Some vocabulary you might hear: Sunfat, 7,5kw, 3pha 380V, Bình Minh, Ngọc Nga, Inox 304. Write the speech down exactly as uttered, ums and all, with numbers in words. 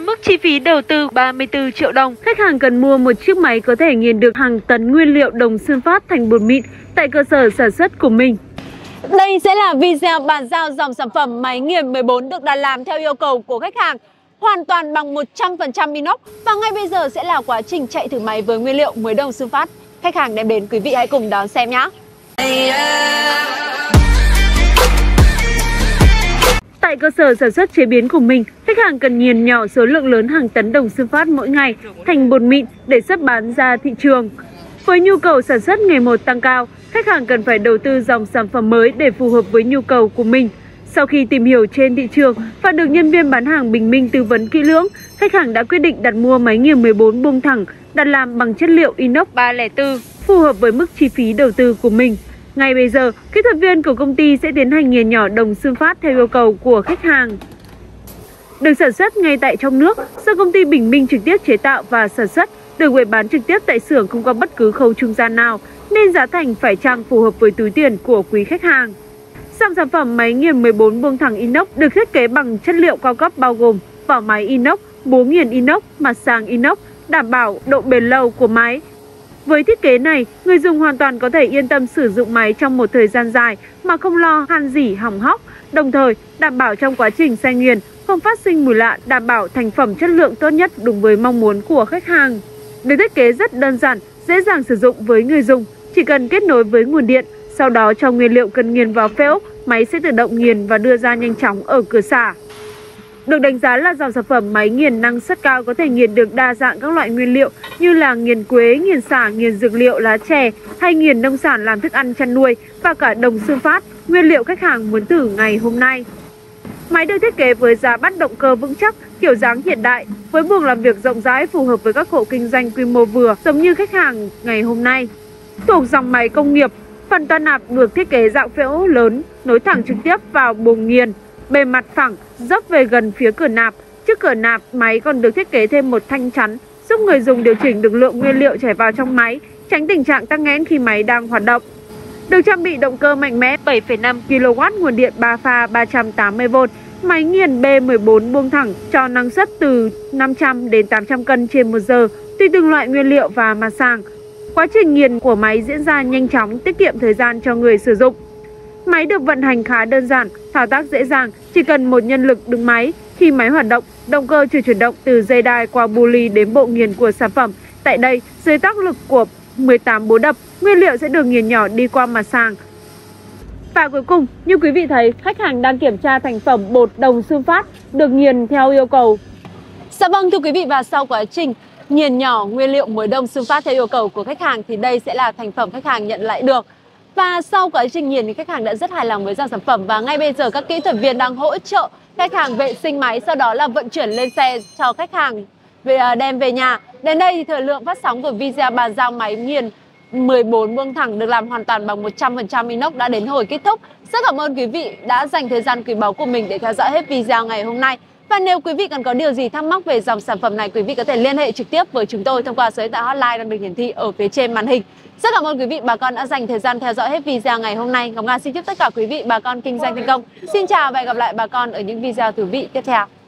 Với mức chi phí đầu tư ba mươi tư triệu đồng, khách hàng cần mua một chiếc máy có thể nghiền được hàng tấn nguyên liệu đồng Sunfat thành bột mịn tại cơ sở sản xuất của mình. Đây sẽ là video bàn giao dòng sản phẩm máy nghiền mười bốn được đặt làm theo yêu cầu của khách hàng, hoàn toàn bằng một trăm phần trăm inox. Và ngay bây giờ sẽ là quá trình chạy thử máy với nguyên liệu muối đồng Sunfat khách hàng đem đến. Quý vị hãy cùng đón xem nhé! Tại cơ sở sản xuất chế biến của mình, khách hàng cần nghiền nhỏ số lượng lớn hàng tấn đồng Sunfat mỗi ngày thành bột mịn để xuất bán ra thị trường. Với nhu cầu sản xuất ngày một tăng cao, khách hàng cần phải đầu tư dòng sản phẩm mới để phù hợp với nhu cầu của mình. Sau khi tìm hiểu trên thị trường và được nhân viên bán hàng Bình Minh tư vấn kỹ lưỡng, khách hàng đã quyết định đặt mua máy nghiền mười bốn buông thẳng, đặt làm bằng chất liệu inox ba không bốn, phù hợp với mức chi phí đầu tư của mình. Ngay bây giờ, kỹ thuật viên của công ty sẽ tiến hành nghiền nhỏ đồng Sunfat theo yêu cầu của khách hàng. Được sản xuất ngay tại trong nước, do công ty Bình Minh trực tiếp chế tạo và sản xuất, được bày bán trực tiếp tại xưởng không có bất cứ khâu trung gian nào, nên giá thành phải chăng phù hợp với túi tiền của quý khách hàng. Dòng sản phẩm máy nghiền mười bốn buông thẳng inox được thiết kế bằng chất liệu cao cấp bao gồm vỏ máy inox, búa nghiền inox, mặt sàng inox, đảm bảo độ bền lâu của máy. Với thiết kế này, người dùng hoàn toàn có thể yên tâm sử dụng máy trong một thời gian dài mà không lo han rỉ hỏng hóc, đồng thời đảm bảo trong quá trình xay nghiền không phát sinh mùi lạ, đảm bảo thành phẩm chất lượng tốt nhất đúng với mong muốn của khách hàng. Được thiết kế rất đơn giản, dễ dàng sử dụng với người dùng, chỉ cần kết nối với nguồn điện, sau đó cho nguyên liệu cần nghiền vào phễu, máy sẽ tự động nghiền và đưa ra nhanh chóng ở cửa xả. Được đánh giá là dòng sản phẩm máy nghiền năng suất cao, có thể nghiền được đa dạng các loại nguyên liệu như là nghiền quế, nghiền xả, nghiền dược liệu, lá chè hay nghiền nông sản làm thức ăn chăn nuôi và cả đồng Sunfat, nguyên liệu khách hàng muốn thử ngày hôm nay. Máy được thiết kế với giá bắt động cơ vững chắc, kiểu dáng hiện đại, với buồng làm việc rộng rãi phù hợp với các hộ kinh doanh quy mô vừa giống như khách hàng ngày hôm nay. Thuộc dòng máy công nghiệp, phần toa nạp được thiết kế dạng phễu lớn, nối thẳng trực tiếp vào buồng nghiền, bề mặt phẳng, dốc về gần phía cửa nạp. Trước cửa nạp, máy còn được thiết kế thêm một thanh chắn giúp người dùng điều chỉnh được lượng nguyên liệu chảy vào trong máy, tránh tình trạng tắc nghẽn khi máy đang hoạt động. Được trang bị động cơ mạnh mẽ bảy phẩy năm ki lô oát, nguồn điện ba pha ba trăm tám mươi vôn, máy nghiền B mười bốn buông thẳng cho năng suất từ năm trăm đến tám trăm cân trên một giờ, tùy từng loại nguyên liệu và mặt sàng. Quá trình nghiền của máy diễn ra nhanh chóng, tiết kiệm thời gian cho người sử dụng. Máy được vận hành khá đơn giản, thao tác dễ dàng, chỉ cần một nhân lực đứng máy. Khi máy hoạt động, động cơ chỉ chuyển động từ dây đai qua bu ly đến bộ nghiền của sản phẩm. Tại đây, dưới tác lực của mười tám búa đập, nguyên liệu sẽ được nghiền nhỏ đi qua mặt sàng. Và cuối cùng, như quý vị thấy, khách hàng đang kiểm tra thành phẩm bột đồng Sunfat được nghiền theo yêu cầu. Dạ vâng, thưa quý vị, và sau quá trình nghiền nhỏ nguyên liệu muối đồng Sunfat theo yêu cầu của khách hàng thì đây sẽ là thành phẩm khách hàng nhận lại được. Và sau quá trình nghiền thì khách hàng đã rất hài lòng với dòng sản phẩm, và ngay bây giờ các kỹ thuật viên đang hỗ trợ khách hàng vệ sinh máy, sau đó là vận chuyển lên xe cho khách hàng về đem về nhà. Đến đây thì thời lượng phát sóng của video bàn giao máy nghiền mười bốn buông thẳng được làm hoàn toàn bằng một trăm phần trăm inox đã đến hồi kết thúc. Rất cảm ơn quý vị đã dành thời gian quý báu của mình để theo dõi hết video ngày hôm nay. Và nếu quý vị còn có điều gì thắc mắc về dòng sản phẩm này, quý vị có thể liên hệ trực tiếp với chúng tôi thông qua số điện thoại hotline đang được hiển thị ở phía trên màn hình. Rất cảm ơn quý vị bà con đã dành thời gian theo dõi hết video ngày hôm nay. Ngọc Nga xin chúc tất cả quý vị bà con kinh doanh thành công. Xin chào và hẹn gặp lại bà con ở những video thú vị tiếp theo.